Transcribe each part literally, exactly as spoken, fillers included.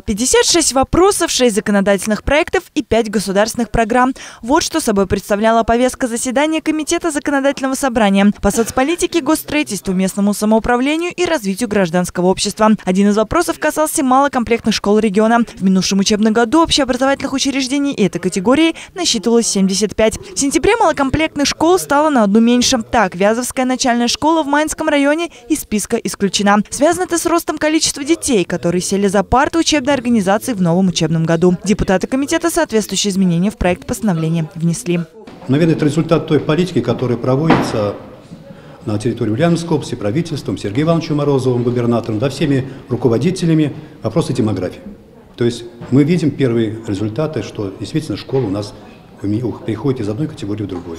пятьдесят шесть вопросов, шесть законодательных проектов и пять государственных программ. Вот что собой представляла повестка заседания Комитета Законодательного собрания по соцполитике, госстроительству, местному самоуправлению и развитию гражданского общества. Один из вопросов касался малокомплектных школ региона. В минувшем учебном году общеобразовательных учреждений этой категории насчитывалось семьдесят пять. В сентябре малокомплектных школ стало на одну меньше. Так, Вязовская начальная школа в Майнском районе из списка исключена. Связано это с ростом количества детей, которые сели за парты учебной организации в новом учебном году. Депутаты комитета соответствующие изменения в проект постановления внесли. Наверное, это результат той политики, которая проводится на территории Ульяновской области, правительством, Сергеем Ивановичем Морозовым, губернатором, да всеми руководителями вопроса демографии. То есть мы видим первые результаты, что действительно школа у нас переходит из одной категории в другую.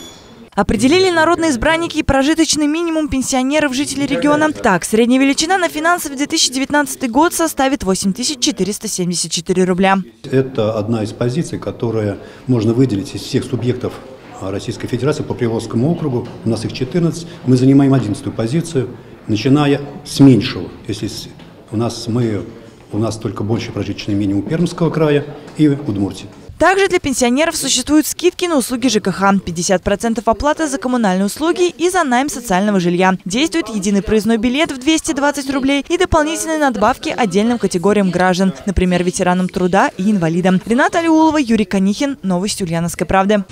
Определили народные избранники и прожиточный минимум пенсионеров жителей региона. Так, средняя величина на финансовый две тысячи девятнадцатый год составит восемь тысяч четыреста семьдесят четыре рубля. Это одна из позиций, которую можно выделить из всех субъектов Российской Федерации по Приволжскому округу. У нас их четырнадцать. Мы занимаем одиннадцатую позицию, начиная с меньшего. Если у нас, мы, у нас только больше прожиточный минимум Пермского края и Удмуртии. Также для пенсионеров существуют скидки на услуги ЖКХ, пятьдесят процентов оплаты за коммунальные услуги и за найм социального жилья. Действует единый проездной билет в двести двадцать рублей и дополнительные надбавки отдельным категориям граждан, например, ветеранам труда и инвалидам. Рената Люлова, Юрий Конихин. Новости Ульяновской правды.